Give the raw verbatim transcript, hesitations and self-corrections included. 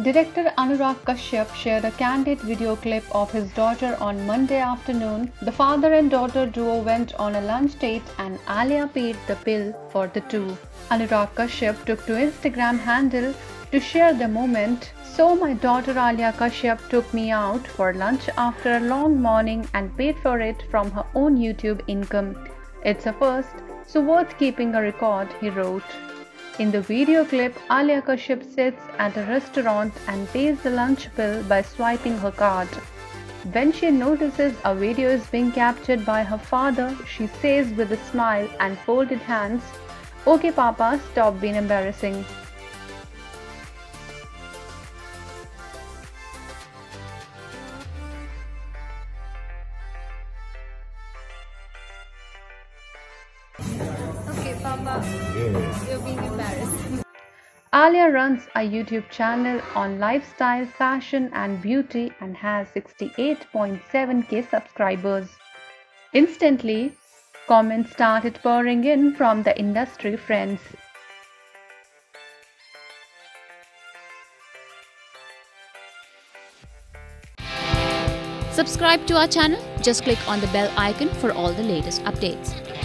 Director Anurag Kashyap shared a candid video clip of his daughter on Monday afternoon. The father and daughter duo went on a lunch date and Aaliyah paid the bill for the two. Anurag Kashyap took to Instagram handle to share the moment. "So my daughter Aaliyah Kashyap took me out for lunch after a long morning and paid for it from her own YouTube income. It's a first, so worth keeping a record," he wrote. In the video clip, Aaliyah Kashyap sits at a restaurant and pays the lunch bill by swiping her card. When she notices a video is being captured by her father, she says with a smile and folded hands, "Okay Papa, stop being embarrassing." Okay, Papa, yes. You're being embarrassed. Aaliyah runs a YouTube channel on lifestyle, fashion and beauty and has sixty-eight point seven K subscribers. Instantly, comments started pouring in from the industry friends. Subscribe to our channel. Just click on the bell icon for all the latest updates.